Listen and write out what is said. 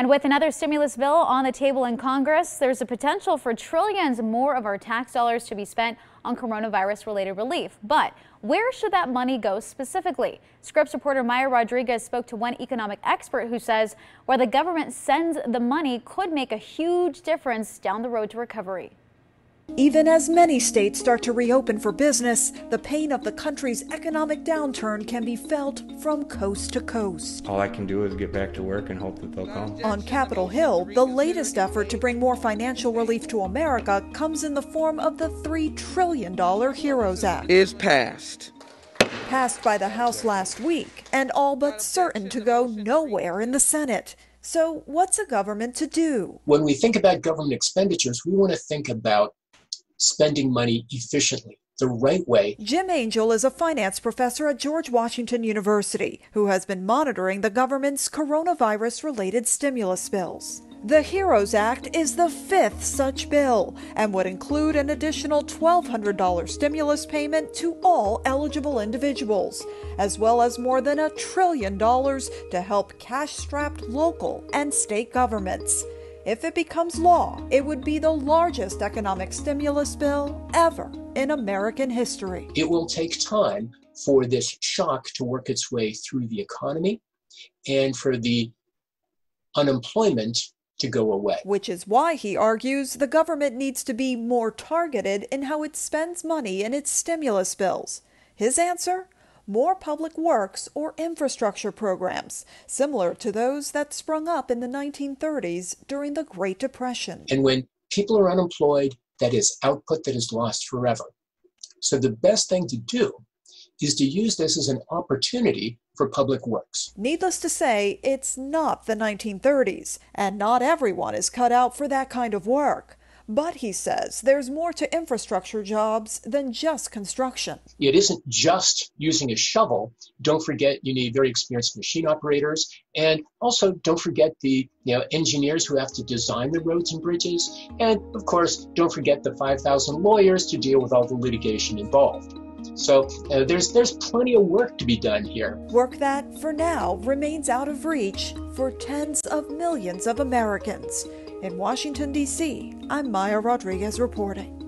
And with another stimulus bill on the table in Congress, there's a potential for trillions more of our tax dollars to be spent on coronavirus-related relief. But where should that money go specifically? Scripps reporter Maya Rodriguez spoke to one economic expert who says where the government sends the money could make a huge difference down the road to recovery. Even as many states start to reopen for business, the pain of the country's economic downturn can be felt from coast to coast. All I can do is get back to work and hope that they'll come. On Capitol Hill, the latest effort to bring more financial relief to America comes in the form of the $3 trillion Heroes Act. It's passed. Passed by the House last week and all but certain to go nowhere in the Senate. So what's a government to do? When we think about government expenditures, we want to think about spending money efficiently, the right way. Jim Angel is a finance professor at George Washington University who has been monitoring the government's coronavirus-related stimulus bills. The HEROES Act is the fifth such bill and would include an additional $1,200 stimulus payment to all eligible individuals, as well as more than $1 trillion to help cash-strapped local and state governments. If it becomes law, it would be the largest economic stimulus bill ever in American history. It will take time for this shock to work its way through the economy and for the unemployment to go away. Which is why, he argues, the government needs to be more targeted in how it spends money in its stimulus bills. His answer? More public works or infrastructure programs, similar to those that sprung up in the 1930s during the Great Depression. And when people are unemployed, that is output that is lost forever. So the best thing to do is to use this as an opportunity for public works. Needless to say, it's not the 1930s, and not everyone is cut out for that kind of work. But he says there's more to infrastructure jobs than just construction. It isn't just using a shovel. Don't forget you need very experienced machine operators, and also don't forget the engineers who have to design the roads and bridges, and of course don't forget the 5,000 lawyers to deal with all the litigation involved. So there's plenty of work to be done here. Work that, for now, remains out of reach for tens of millions of Americans. In Washington, D.C., I'm Maya Rodriguez reporting.